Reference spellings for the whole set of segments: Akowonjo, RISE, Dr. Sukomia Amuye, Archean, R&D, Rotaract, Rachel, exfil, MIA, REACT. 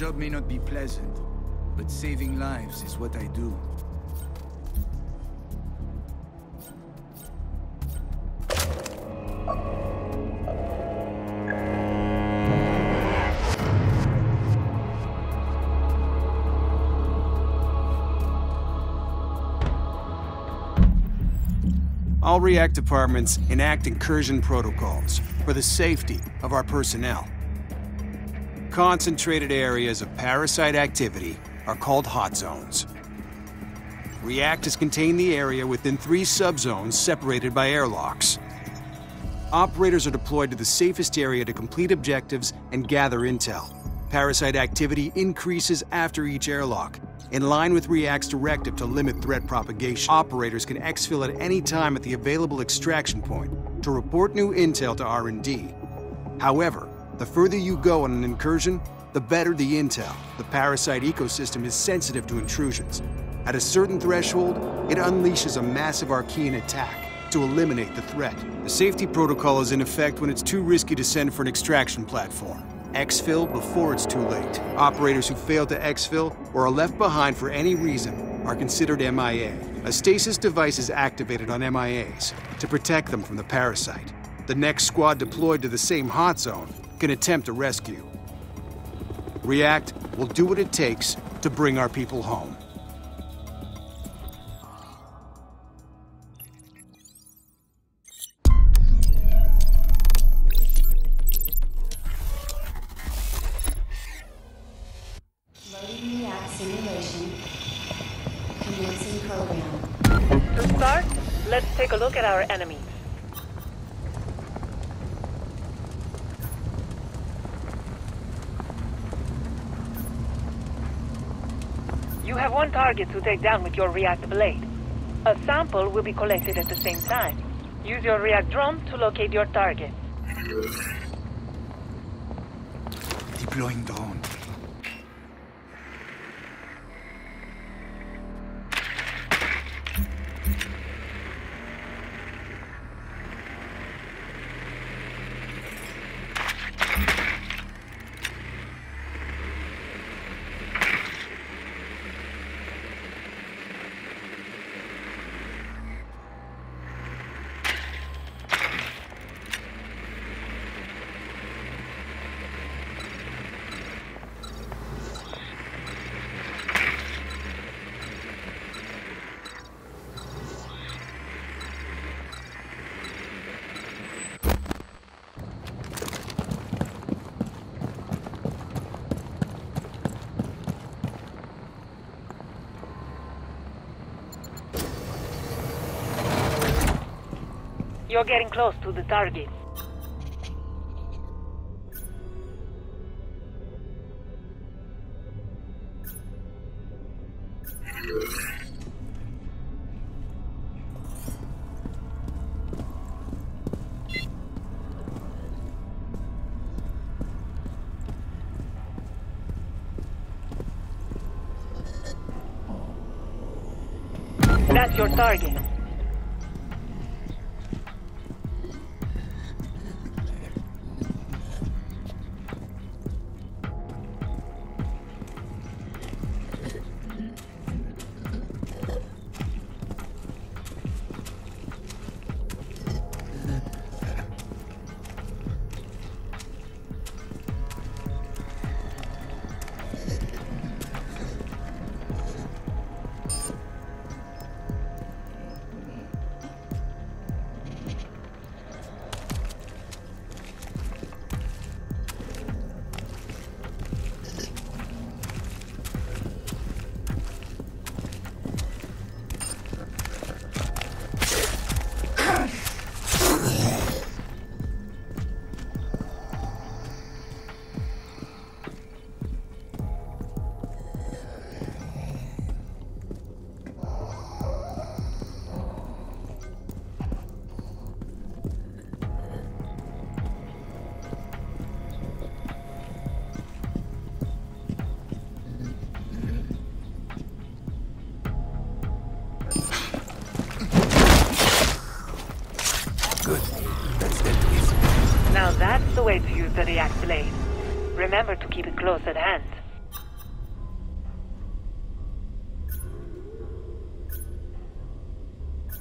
job may not be pleasant, but saving lives is what I do. All REACT departments enact incursion protocols for the safety of our personnel. Concentrated areas of parasite activity are called hot zones. REACT has contained the area within 3 subzones separated by airlocks. Operators are deployed to the safest area to complete objectives and gather intel. Parasite activity increases after each airlock. In line with REACT's directive to limit threat propagation, operators can exfil at any time at the available extraction point to report new intel to R&D. However, the further you go on an incursion, the better the intel. The parasite ecosystem is sensitive to intrusions. At a certain threshold, it unleashes a massive Archean attack to eliminate the threat. The safety protocol is in effect when it's too risky to send for an extraction platform. Exfil before it's too late. Operators who fail to exfil or are left behind for any reason are considered MIA. A stasis device is activated on MIAs to protect them from the parasite. The next squad deployed to the same hot zone can attempt a rescue. REACT will do what it takes to bring our people home. To start, let's take a look at our enemies. You have 1 target to take down with your REACT blade. A sample will be collected at the same time. Use your REACT drum to locate your target. Deploying drone. You're getting close to the target. That's your target. Now that's the way to use the REACT blade. Remember to keep it close at hand.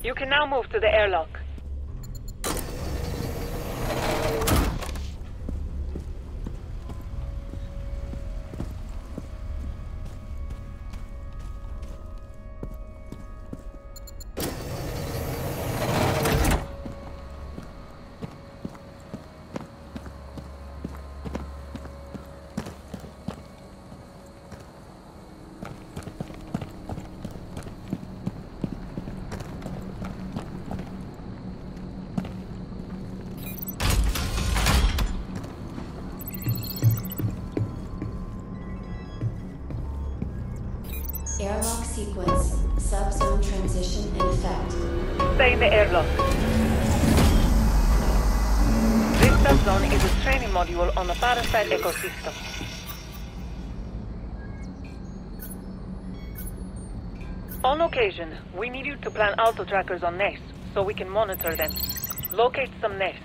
You can now move to the airlock. Airlock sequence, subzone transition in effect. Stay in the airlock. This subzone is a training module on the parasite ecosystem. On occasion, we need you to plan auto trackers on nests so we can monitor them. Locate some nests.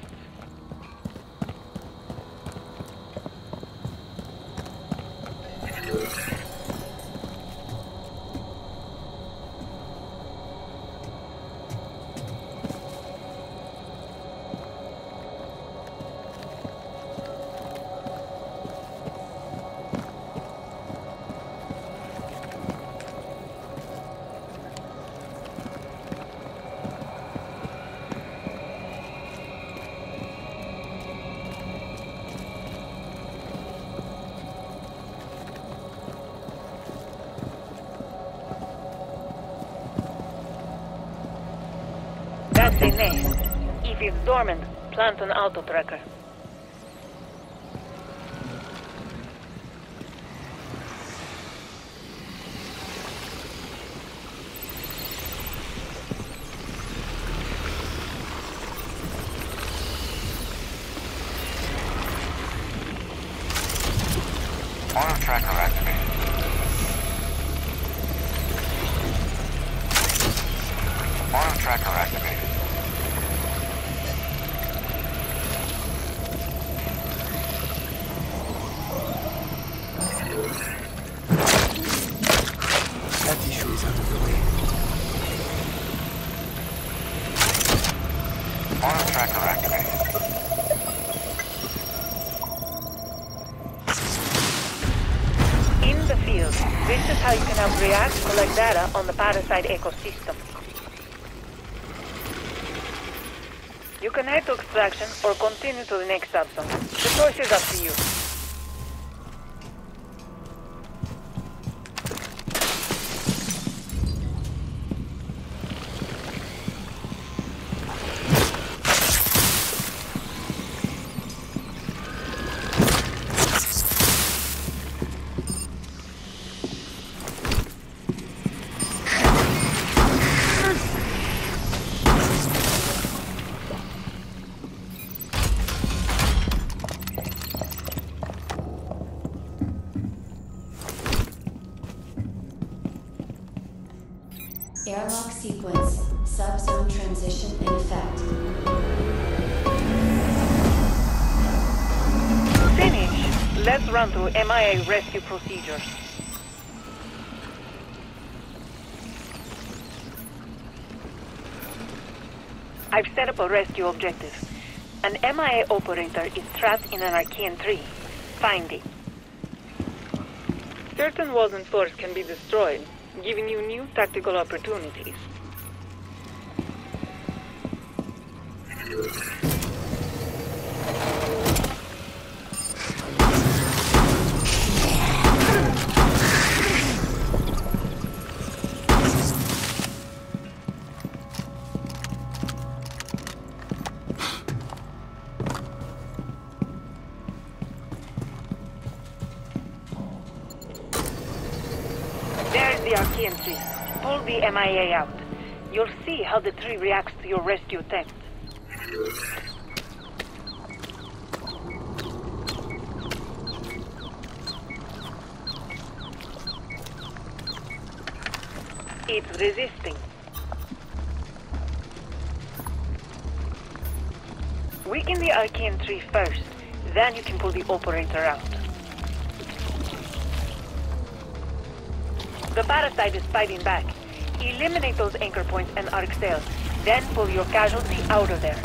If it's dormant, plant an auto tracker. Auto tracker activated. Auto tracker activated. This is how you can help REACT collect data on the parasite ecosystem. You can head to extraction or continue to the next subzone. The choice is up to you. Airlock sequence, subzone transition in effect. Finish. Let's run through MIA rescue procedures. I've set up a rescue objective. An MIA operator is trapped in an Archean tree. Find it. Certain walls and floors can be destroyed, giving you new tactical opportunities. The Archean tree. Pull the MIA out. You'll see how the tree reacts to your rescue attempt. It's resisting. Weaken the Archean tree first, then you can pull the operator out. The parasite is fighting back. Eliminate those anchor points and arc sails. Then pull your casualty out of there.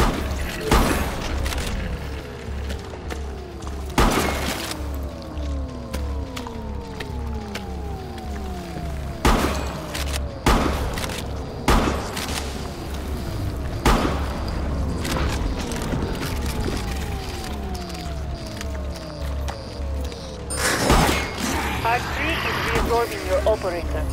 Operator.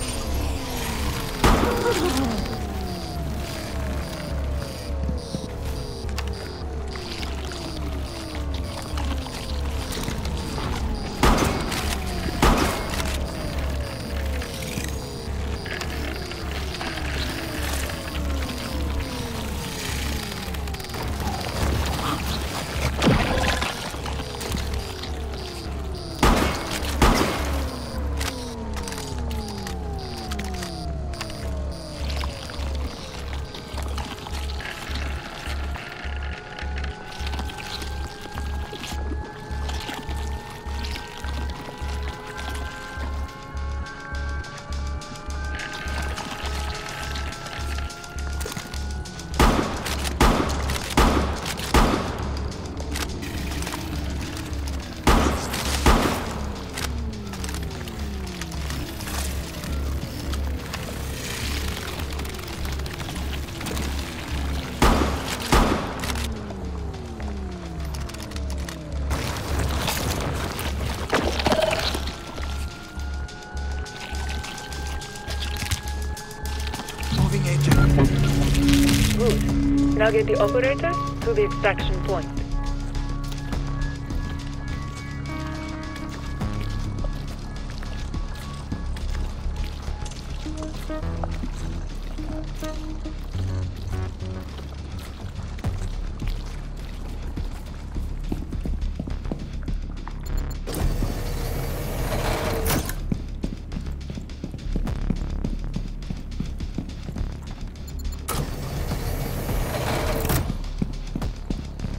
Now get the operator to the extraction point.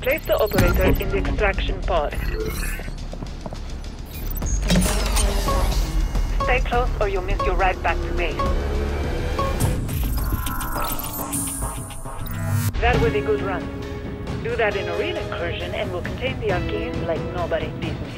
Place the operator in the extraction pod. Stay close or you'll miss your ride back to base. That was a good run. Do that in a real incursion and we'll contain the Archean like nobody's business.